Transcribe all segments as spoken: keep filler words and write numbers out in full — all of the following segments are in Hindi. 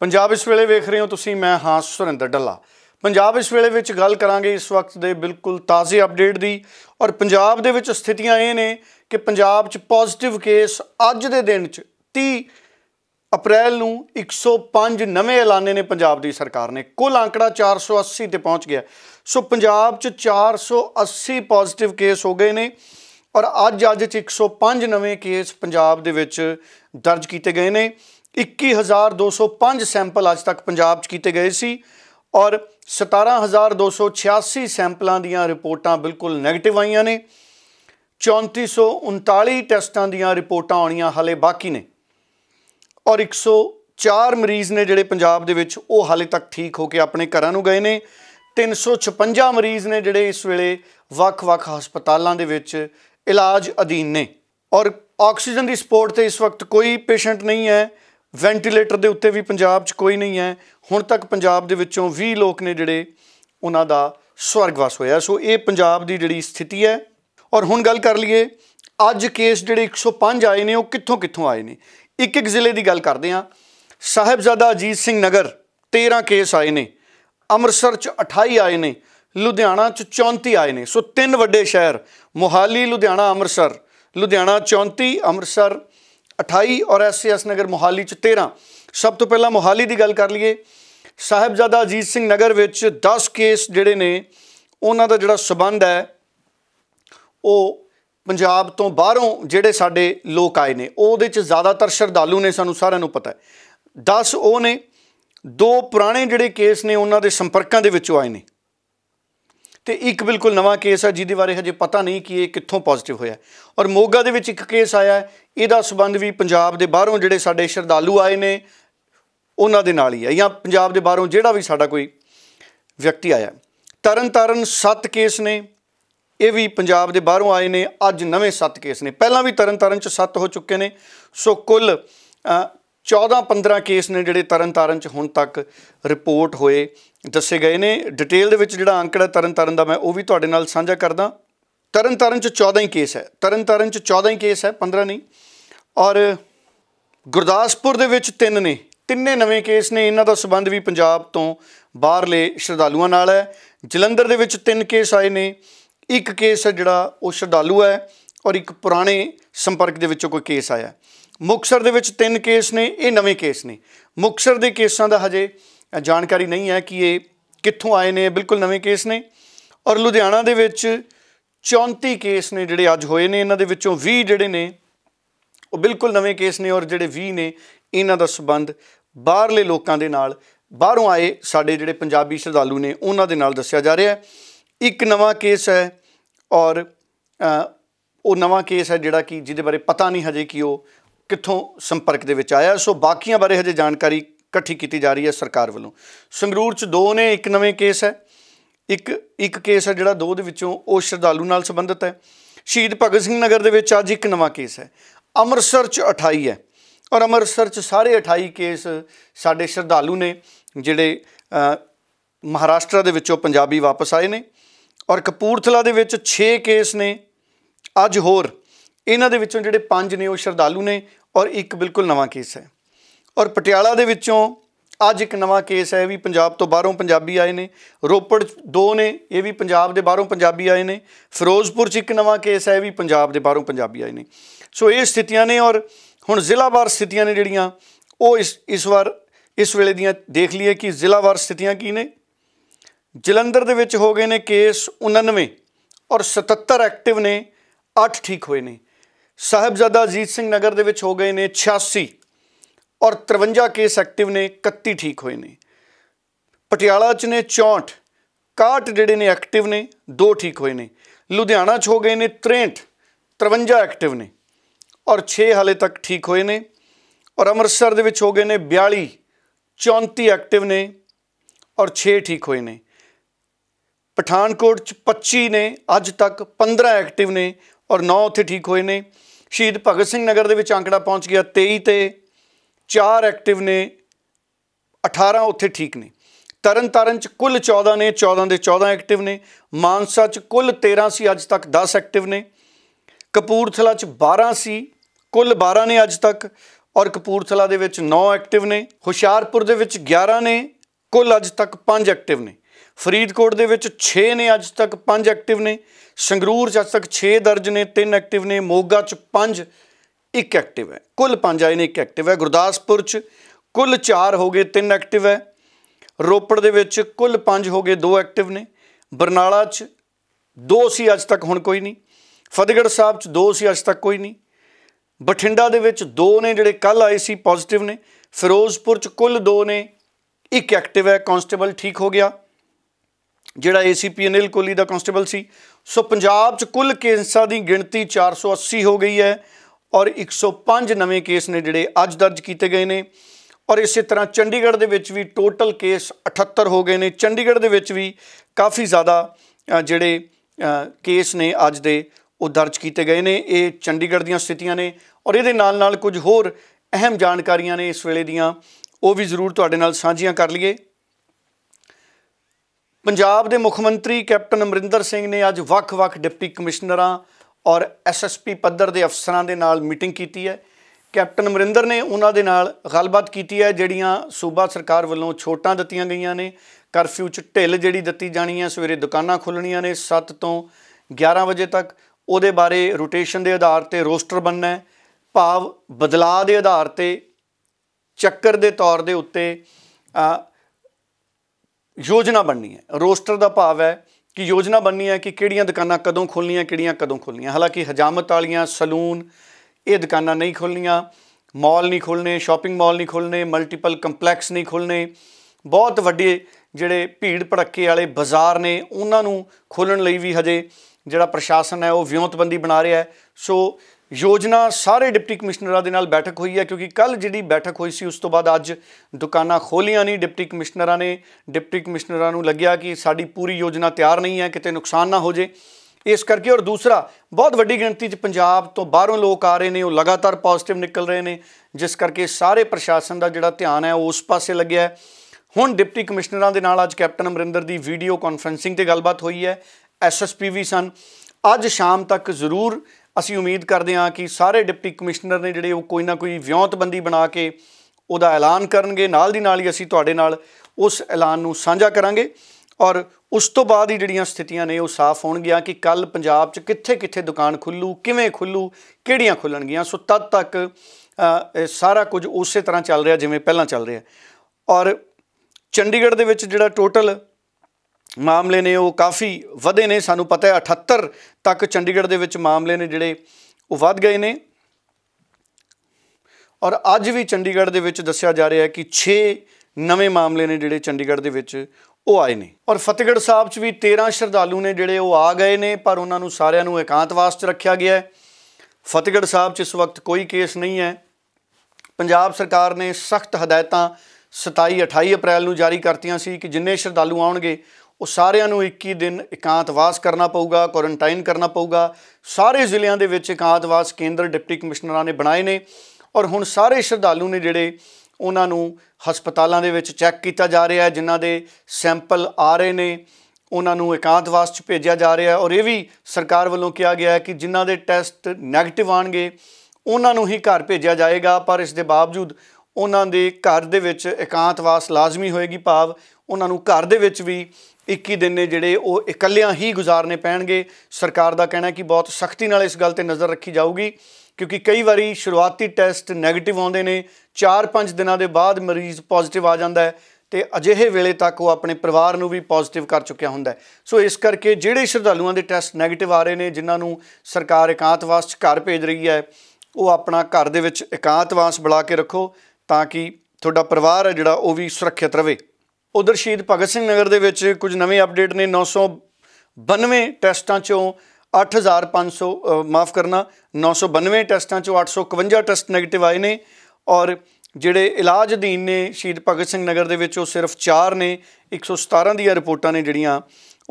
पंजाब इस वेले वेख रहे हो तुसी, मैं हाँ सुरेंद्र ढल्ला। पंजाब इस वेले विच गल करांगे इस वक्त दे बिल्कुल ताज़े अपडेट दी, और पंजाब दे विच स्थितियां ये ने कि पंजाब च पॉजिटिव केस अज दे दिन च तीस अप्रैल नूं एक सौ पाँच नवे ऐलाने ने पंजाब दी सरकार ने। कुल आंकड़ा चार सौ अस्सी ते पहुँच गया। सो पंजाब च चार सौ अस्सी पॉजिटिव केस हो गए ने और अज अज एक सौ पाँच नवे केस पंजाब दे विच दर्ज किए गए ने। इक्की हज़ार दो सौ पाँच सैंपल अज तक पंजाब च किए गए सी और सतारा हज़ार दो सौ छियासी सैंपलों दियां रिपोर्टां बिल्कुल नैगेटिव आईयां ने। चौंती सौ उनताली टैसटां दियां रिपोर्टां आउणियां हाले बाकी ने और एक सौ चार मरीज़ ने जिहड़े पंजाब दे विच वो हाले तक ठीक होकर अपने घरां नूं गए ने। तीन सौ छपंजा मरीज़ ने जिहड़े इस वेले वख-वख हस्पतालों दे विच इलाज अधीन ने और ऑक्सीजन की सपोर्ट तो इस वक्त कोई पेशेंट नहीं है। वेंटीलेटर के उत्ते भी पंजाब च कोई नहीं है। हुण तक पंजाब दे विच्चों बीस लोग ने जिहड़े उन्हां दा स्वर्गवास होया। सो ये पंजाब दी जिहड़ी स्थिति है। और हुण गल कर लईए अज केस जिहड़े एक सौ पाँच आए ने वो कित्थों कित्थों आए ने। एक एक ज़िले की गल करदे हां। साहिबजादा अजीत सिंह नगर तेरह केस आए ने, अमृतसर च अठाई आए ने, लुधियाना च चौंती आए ने। सो तीन वड्डे शहर मोहाली, लुधियाना, अमृतसर। लुधियाना चौंती, अमृतसर अठाई और एस एस नगर मोहाली च तेरह। सब तो पहला मोहाली की गल कर लीए। साहिबजादा अजीत सिंह नगर विच दस केस जिहड़े ने उन्हां दा जिहड़ा संबंध है वो पंजाब तो बाहरों जिहड़े साडे लोग आए ने उहदे च ज़्यादातर श्रद्धालु ने, सानूं सारिआं नूं पता है। दस वो ने, दो पुराने जिहड़े केस ने उन्हां दे संपर्कां दे विचों आए ने ते एक बिल्कुल नवा केस है जिहदे बारे हजे पता नहीं कि ये कित्थों पॉजिटिव होया। और मोगा दे विच एक केस आया है, इहदा संबंध भी पंजाब दे बाहरों जिहड़े साडे श्रद्धालु आए ने उन्हां दे नाल ही है, या पंजाब दे बाहरों जिहड़ा भी साडा कोई व्यक्ति आया। तरन तारण सत्त केस ने, ये भी पंजाब दे बाहरों आए ने। अज नवे सत्त केस ने, पहलां भी तरन तारण च सत्त हो चुके ने। सो कुल चौदह पंद्रह केस ने जिहड़े तरन तारण च हुण तक रिपोर्ट होए दसे गए ने। डिटेल दे विच जिहड़ा आंकड़ा तरन तारण दा मैं वो भी तुहाडे नाल साझा करदा। तरन तारण च चौदह ही केस है, तरन तारण च चौदह ही केस है, पंद्रह नहीं। और गुरदासपुर दे विच तीन ने, तिन्ने नवे केस ने, इन्हां दा संबंध भी पंजाब तो बाहरले श्रद्धालुआं नाल है। जलंधर दे विच तीन केस आए ने, एक केस है जिहड़ा वो श्रद्धालु है और एक पुराने संपर्क दे विचों कोई केस आया। ਮੁਕਤਸਰ ਦੇ ਵਿੱਚ तीन केस ने, ये नवे केस ने। ਮੁਕਤਸਰ ਦੇ केसा का हजे जानकारी नहीं है कि ये कित्थों आए ने, बिल्कुल नवे केस ने। और ਲੁਧਿਆਣਾ ਦੇ ਵਿੱਚ चौंती केस ने ਜਿਹੜੇ ਅੱਜ ਹੋਏ ਨੇ, ਇਹਨਾਂ ਦੇ ਵਿੱਚੋਂ बीस ਜਿਹੜੇ ਨੇ ਉਹ बिल्कुल नवे केस ने और ਜਿਹੜੇ बीस ਨੇ ਇਹਨਾਂ ਦਾ ਸੰਬੰਧ ਬਾਹਰਲੇ ਲੋਕਾਂ ਦੇ ਨਾਲ, ਬਾਹਰੋं आए ਸਾਡੇ ਜਿਹੜੇ पंजाबी श्रद्धालु ने ਉਹਨਾਂ ਦੇ ਨਾਲ ਦੱਸਿਆ जा ਰਿਹਾ है। एक नवा केस है और ਉਹ नवा केस है ਜਿਹੜਾ कि ਜਿਹਦੇ ਬਾਰੇ पता नहीं हजे कि ਉਹ कित्थों संपर्क दे विच आया। सो बाकियां बारे हजे जानकारी इकट्ठी की जा रही है सरकार वालों। संगरूर च दो ने, एक नवे केस है, एक एक केस है जिहड़ा दो दे विचों वो श्रद्धालु नाल संबंधित है। शहीद भगत सिंह नगर दे विच अज एक नवा केस है। अमृतसर च अठाई है और अमृतसर च सारे अठाई केस साडे श्रद्धालु ने जिहड़े महाराष्ट्र दे विचों पंजाबी वापस आए ने। और कपूरथला दे विच छे केस ने अज होर, इन्हां दे विचों जिहड़े पंज ने वो श्रद्धालु ने और एक बिल्कुल नवा केस है। और पटियाला दे विचों अज एक नवा केस है, भी पंजाब तो बाहरों पंजाबी आए ने। रोपड़ दो ने, ये भी पंजाब दे बाहरों पंजाबी आए ने। फिरोजपुर च एक नवा केस है, भी पंजाब दे बाहरों पंजाबी आए ने। सो ये स्थितियां ने। और हुण जिलावार स्थितियां ने जिहड़ियां वो इस इस वार इस वेले दियां देख लीए कि जिलावार स्थितियां की ने। जलंधर दे विच हो गए ने केस उनानवे और सतहत्तर एक्टिव ने, अठ ठीक होए ने। साहिबजादा अजीत सिंह नगर दे विच हो गए ने छियासी और तिरवंजा केस एक्टिव ने, इकत्ती ठीक होए ने। पटियाला च ने चौंठ, इकसठ जिहड़े ने एक्टिव ने, दो ठीक होए ने। लुधियाना च हो गए ने तिरसठ, तिरवंजा एक्टिव ने और छे हाले तक ठीक होए ने। और अमृतसर दे विच हो गए ने बयाली, चौंती एक्टिव ने और छे ठीक होए ने। पठानकोट च पच्ची ने, अज तक पंद्रह एक्टिव ने और नौ उत्थे ठीक होए ने। शहीद भगत सिंह नगर के आंकड़ा पहुँच गया तेई ते, चार एक्टिव ने, अठारह उत्थे ठीक ने। तरन तारण च कुल चौदह ने, चौदह के चौदह एक्टिव ने। मानसा च कुल तेरह सी, अज तक दस एक्टिव ने। कपूरथला च बारह सी, कुल बारह ने अज तक। और कपूरथला दे विच नौ एक्टिव ने, हुशियारपुर दे विच ग्यारह ने, कुल अज तक पाँच एक्टिव ने। फरीदकोट दे विच छे ने, अज तक पाँच एक्टिव ने। संगरूर अज तक छे दर्ज ने, तीन एक्टिव ने। मोगा च पाँच, एक एक्टिव है, कुल पाँच आए ने, एक एक्टिव है। गुरदासपुर च कुल चार हो गए, तीन एक्टिव है। रोपड़ दे विच कुल पाँच हो गए, दो एक्टिव ने। बरनाला च दो सी, अज तक हुण कोई नहीं। फतेहगढ़ साहब च दो सी, अज तक कोई नहीं। बठिंडा दे विच दो ने, जिहड़े कल आए सी पॉजिटिव ने। फिरोजपुर च कुल दो ने, एक एक्टिव है। कांस्टेबल ठीक हो गया, जिहड़ा एसीपी अनिल कोहली दा कांस्टेबल सी। सो पंजाब च कुल केसां दी गिणती चार सौ अस्सी हो गई है और एक सौ पाँच नवे केस ने जिहड़े अज दर्ज किए गए ने। और इस तरह चंडीगढ़ दे विच भी टोटल केस अठहत्तर हो गए ने। चंडीगढ़ दे विच भी काफ़ी ज़्यादा जिहड़े केस ने अज दे वो दर्ज किए गए ने। ये चंडीगढ़ दियां स्थितियां ने और इहदे नाल नाल कुछ होर अहम जानकारियां ने इस वेले दियां, वो भी जरूर तुहाडे नाल सांझियां कर लईए। पंजाब दे मुख मंत्री कैप्टन अमरिंदर सिंह ने अज वख-वख डिप्टी कमिश्नरां और एस एस पी पद्धर के अफसरां दे नाल मीटिंग कीती है। कैप्टन अमरिंदर ने उन्हां दे नाल गलबात कीती है जिहड़ियां सूबा सरकार वल्लों छूटां दित्तियां गईयां ने। करफ्यू च ढिल जिहड़ी दित्ती जाणी है, सवेरे दुकानां खुलणियां ने सत्त तो ग्यारह वजे तक। ਉਹਦੇ ਬਾਰੇ ਰੋਟੇਸ਼ਨ ਦੇ ਆਧਾਰ ਤੇ ਰੋਸਟਰ ਬਣਨਾ ਹੈ, ਭਾਵ ਬਦਲਾਅ ਦੇ ਆਧਾਰ ਤੇ ਚੱਕਰ ਦੇ ਤੌਰ ਦੇ ਉੱਤੇ ਯੋਜਨਾ ਬਣਨੀ ਹੈ। ਰੋਸਟਰ ਦਾ ਭਾਵ ਹੈ ਕਿ ਯੋਜਨਾ ਬਣਨੀ ਹੈ ਕਿ ਕਿਹੜੀਆਂ ਦੁਕਾਨਾਂ ਕਦੋਂ ਖੁੱਲਣੀਆਂ, ਕਿਹੜੀਆਂ ਕਦੋਂ ਖੁੱਲਣੀਆਂ। ਹਾਲਾਂਕਿ ਹਜਾਮਤ ਵਾਲੀਆਂ, ਸਲੂਨ, ਇਹ ਦੁਕਾਨਾਂ ਨਹੀਂ ਖੁੱਲਣੀਆਂ, ਮਾਲ ਨਹੀਂ ਖੁੱਲਣੇ, ਸ਼ਾਪਿੰਗ ਮਾਲ ਨਹੀਂ ਖੁੱਲਣੇ, ਮਲਟੀਪਲ ਕੰਪਲੈਕਸ ਨਹੀਂ ਖੁੱਲਣੇ, ਬਹੁਤ ਵੱਡੇ ਜਿਹੜੇ ਭੀੜ ਭੜੱਕੇ ਵਾਲੇ ਬਾਜ਼ਾਰ ਨੇ ਉਹਨਾਂ ਨੂੰ ਖੋਲ੍ਹਣ ਲਈ ਵੀ ਹਜੇ ਜਿਹੜਾ ਪ੍ਰਸ਼ਾਸਨ ਹੈ ਉਹ ਵਿਉਂਤਬੰਦੀ ਬਣਾ ਰਿਹਾ ਹੈ। ਸੋ ਯੋਜਨਾ ਸਾਰੇ ਡਿਪਟੀ ਕਮਿਸ਼ਨਰਾਂ ਦੇ ਨਾਲ ਬੈਠਕ ਹੋਈ ਹੈ, ਕਿਉਂਕਿ ਕੱਲ ਜਿਹੜੀ ਬੈਠਕ ਹੋਈ ਸੀ ਉਸ ਤੋਂ ਬਾਅਦ ਅੱਜ ਦੁਕਾਨਾਂ ਖੋਲ੍ਹੀਆਂ ਨਹੀਂ ਡਿਪਟੀ ਕਮਿਸ਼ਨਰਾਂ ਨੇ। ਡਿਪਟੀ ਕਮਿਸ਼ਨਰਾਂ ਨੂੰ ਲੱਗਿਆ ਕਿ ਸਾਡੀ ਪੂਰੀ ਯੋਜਨਾ ਤਿਆਰ ਨਹੀਂ ਹੈ, ਕਿਤੇ ਨੁਕਸਾਨ ਨਾ ਹੋ ਜੇ, ਇਸ ਕਰਕੇ। ਔਰ ਦੂਸਰਾ, ਬਹੁਤ ਵੱਡੀ ਗਿਣਤੀ 'ਚ ਪੰਜਾਬ ਤੋਂ ਬਾਹਰੋਂ ਲੋਕ ਆ ਰਹੇ ਨੇ, ਉਹ ਲਗਾਤਾਰ ਪੋਜ਼ਿਟਿਵ ਨਿਕਲ ਰਹੇ ਨੇ, ਜਿਸ ਕਰਕੇ ਸਾਰੇ ਪ੍ਰਸ਼ਾਸਨ ਦਾ ਜਿਹੜਾ ਧਿਆਨ ਹੈ ਉਹ ਉਸ ਪਾਸੇ ਲੱਗਿਆ ਹੈ। ਹੁਣ ਡਿਪਟੀ ਕਮਿਸ਼ਨਰਾਂ ਦੇ ਨਾਲ ਅੱਜ ਕੈਪਟਨ ਅਮਰਿੰਦਰ ਦੀ ਵੀਡੀਓ ਕਾਨਫਰੰਸਿੰਗ 'ਤੇ ਗੱਲਬਾਤ ਹੋਈ ਹੈ। एस एस पी भी सन। अज शाम तक जरूर असी उम्मीद करते हाँ कि सारे डिप्टी कमिश्नर ने जोड़े कोई ना कोई व्योंतबंदी बना के उहदा ऐलान करनगे, नाल दी नाल ही असी तुहाडे नाल उस ऐलान नूं सांझा करांगे और उस तो बाद ही जिहड़ियां स्थितियां ने वो साफ होणगियां कि कल पंजाब च कित्थे कित्थे दुकान खुल्लू, किवें खुल्लू, किहड़ियां खुल्लणगियां। सो तद तक आ, सारा कुछ उस तरह चल रहा जिवें पहलां चल रहा। और चंडीगढ़ दे विच जिहड़ा टोटल मामले ने वो काफ़ी वधे ने, सानू पता है अठहत्तर तक चंडीगढ़ दे विच मामले ने जिहड़े वो वध गए ने। और अज भी चंडीगढ़ दे विच दस्सिया जा रहा है कि छे नवे मामले ने जिहड़े चंडीगढ़ दे विच वो आए ने। और फतेहगढ़ साहब च भी तेरह श्रद्धालु ने जिहड़े वो आ गए ने, पर उन्हां नू सारिआं नू एकांतवास च रखिया गया है। फतेहगढ़ साहब च इस वक्त कोई केस नहीं है। पंजाब सरकार ने सख्त हदायतां सताई अठाई अप्रैल नू जारी करतियां सी कि जिन्ने श्रद्धालु आउणगे ਉਹ ਸਾਰਿਆਂ ਨੂੰ ਇੱਕੀ ਦਿਨ ਇਕਾਂਤਵਾਸ ਕਰਨਾ ਪਊਗਾ, ਕੁਆਰੰਟਾਈਨ ਕਰਨਾ ਪਊਗਾ। ਸਾਰੇ ਜ਼ਿਲ੍ਹਿਆਂ ਦੇ ਵਿੱਚ ਇਕਾਂਤਵਾਸ ਕੇਂਦਰ ਡਿਪਟੀ ਕਮਿਸ਼ਨਰਾਂ ਨੇ ਬਣਾਏ ਨੇ ਔਰ ਹੁਣ ਸਾਰੇ ਸ਼ਰਧਾਲੂ ਨੇ ਜਿਹੜੇ ਉਹਨਾਂ ਨੂੰ ਹਸਪਤਾਲਾਂ ਦੇ ਵਿੱਚ ਚੈੱਕ ਕੀਤਾ ਜਾ ਰਿਹਾ ਹੈ। ਜਿਨ੍ਹਾਂ ਦੇ ਸੈਂਪਲ ਆ ਰਹੇ ਨੇ ਉਹਨਾਂ ਨੂੰ ਇਕਾਂਤਵਾਸ 'ਚ ਭੇਜਿਆ ਜਾ ਰਿਹਾ ਔਰ ਇਹ ਵੀ ਸਰਕਾਰ ਵੱਲੋਂ ਕਿਹਾ ਗਿਆ ਹੈ ਕਿ ਜਿਨ੍ਹਾਂ ਦੇ ਟੈਸਟ ਨੈਗੇਟਿਵ ਆਣਗੇ ਉਹਨਾਂ ਨੂੰ ਹੀ ਘਰ ਭੇਜਿਆ ਜਾਏਗਾ, ਪਰ ਇਸ ਦੇ ਬਾਵਜੂਦ ਉਹਨਾਂ ਦੇ ਘਰ ਦੇ ਵਿੱਚ ਇਕਾਂਤਵਾਸ ਲਾਜ਼ਮੀ ਹੋਏਗੀ, ਭਾਵ ਉਹਨਾਂ ਨੂੰ ਘਰ ਦੇ ਵਿੱਚ ਵੀ इक्की दिन ने जिहड़े वो इकल्लियां ही गुजारने पैणगे। सरकार का कहना है कि बहुत सख्ती नाल इस गल ते नज़र रखी जाऊगी, क्योंकि कई बारी शुरुआती टैसट नैगेटिव आउंदे ने, चार पाँच दिनों के बाद मरीज़ पॉजिटिव आ जाता है तो अजिहे वेले तक वो अपने परिवार नूं भी पॉजिटिव कर चुकिया हुंदा है। सो इस करके जिहड़े श्रद्धालुओं के टैसट नैगेटिव आ रहे हैं, जिन्हां नूं सरकार एकांतवास घर भेज रही है, वो अपना घर दे विच एकांतवास बुला के रखो तां कि तुहाडा परिवार है जिहड़ा वो भी सुरक्षित रहे। उधर शहीद भगत सिंह नगर के कुछ नवे अपडेट ने। नौ सौ बानवे टैसटा चों अठ हज़ार पाँच सौ माफ़ करना नौ सौ बानवे टैसटा चों अठ सौ इकवंजा टैसट नैगेटिव आए ने और जिहड़े इलाज अधीन ने शहीद भगत सिंह नगर के सिर्फ चार ने। एक सौ सतारा दियां रिपोर्टां ने जिहड़ियां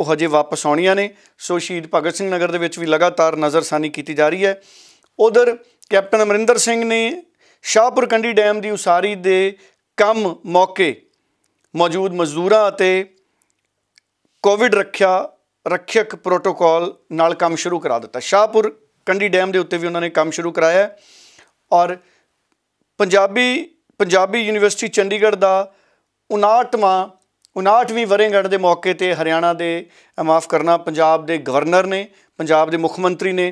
वो हजे वापस आउणियां ने। सो शहीद भगत सिंह नगर के भी लगातार नज़रसानी की जा रही है। उधर कैप्टन अमरिंदर सिंह ने शाहपुर कंडी डैम की उसारी के काम मौके मौजूद मजदूरां ते कोविड रख्या रख्यक प्रोटोकॉल नाल काम शुरू करा दिता। शाहपुर कंडी डैम के उत्ते भी उन्होंने काम शुरू कराया और पंजाबी पंजाबी यूनिवर्सिटी चंडीगढ़ का उनाहठवां उनाहठवीं वरेंगढ़ के मौके पर हरियाणा के माफ़ करना पंजाब के गवर्नर ने, पंजाब के मुख्यमंत्री ने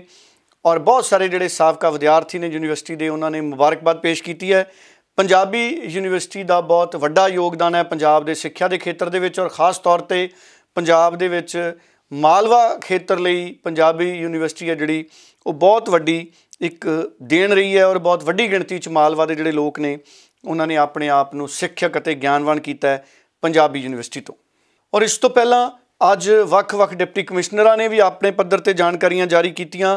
और बहुत सारे जोड़े साबका विद्यार्थी ने यूनिवर्सिटी के, उन्होंने मुबारकबाद पेश की है। पंजाबी यूनिवर्सिटी का बहुत वड्डा योगदान है पंजाब के सिक्ख्या के खेत्र के विच और खास तौर पर पंजाब के विच मालवा खेत्र लई पंजाबी यूनिवर्सिटी है जिहड़ी वो बहुत वड्डी एक देन रही है और बहुत वड्डी गिणती च मालवा के जिहड़े लोग ने उन्होंने अपने आप नूं सिक्ख्यक अते ज्ञानवान कीता है पंजाबी यूनिवर्सिटी तो। और इस तो पहला अज वख-वख डिप्टी कमिश्नर ने भी अपने पद्धर ते जानकारियां जारी कीतियां।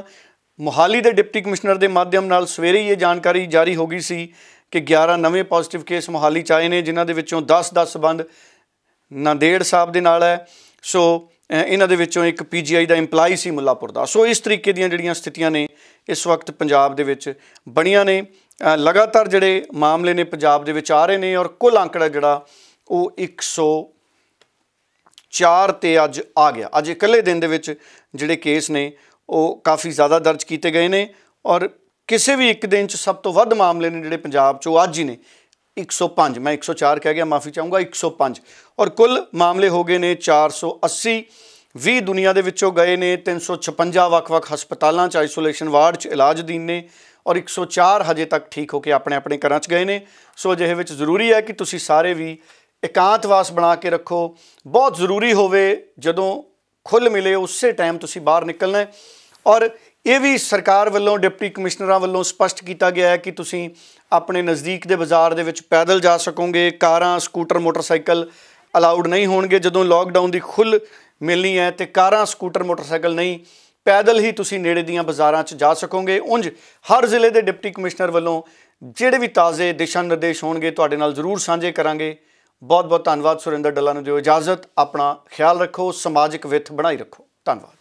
मोहाली के डिप्टी कमिश्नर के माध्यम नाल सवेरे ही ये जानकारी जारी हो गई सी कि ग्यारह नवे पॉजिटिव केस मोहाली च आए हैं, जिन्हां दे विचों दस का संबंध नांदेड़ साहब के नाल है। सो इन्हां दे विचों एक पी जी आई का इंपलाई सी मुलापुर का। सो इस तरीके दी जिहड़ियां स्थितियां ने इस वक्त पंजाब दे विच बणियां ने, लगातार जिहड़े मामले ने पंजाब दे विच आ रहे ने और कुल आंकड़ा जिहड़ा वो एक सौ चार ते अज आ गया। अज इकल्ले दिन दे विच जिहड़े केस ने वो काफ़ी ज़्यादा दर्ज किए गए हैं और किसी भी एक दिन सब तो वध मामले ने जिहड़े पंजाब चो अज ही ने एक सौ पाँच, मैं एक सौ चार कह गया माफ़ी चाहूँगा, एक सौ पाँच। और कुल मामले हो गए ने चार सौ अस्सी, भी दुनिया के विचों गए ने तीन सौ छपंजा वख-वख हस्पतालों च आइसोलेशन वार्ड च इलाज दीन ने और एक सौ चार हजे तक ठीक होकर अपने अपने घर च गए ने। सो अजिहे विच जरूरी है कि तुसी सारे भी एकांतवास बना के रखो, बहुत जरूरी होवे जदों खुल मिले उसे टाइम तुसी बाहर निकलना है। और ये भी सरकार वालों डिप्टी कमिश्नर वालों स्पष्ट किया गया है कि तुसी अपने नज़दीक के बाज़ार दे विच पैदल जा सकोगे, कारां स्कूटर मोटरसाइकिल अलाउड नहीं होणगे। जदों लॉकडाउन की खुल मिलनी है तो कारां स्कूटर मोटरसाइकिल नहीं, पैदल ही तुसी नेड़े दीयां बाज़ारां च जा सकोगे। उंज हर ज़िले के डिप्टी कमिश्नर वालों जिहड़े भी ताज़े दिशा निर्देश होणगे तुहाडे नाल जरूर सांझे करांगे। बहुत बहुत धन्नवाद। सुरेंद्र डल्ला नूं दिओ इजाज़त, अपना ख्याल रखो, समाजिक विथ बनाई रखो। धन्नवाद।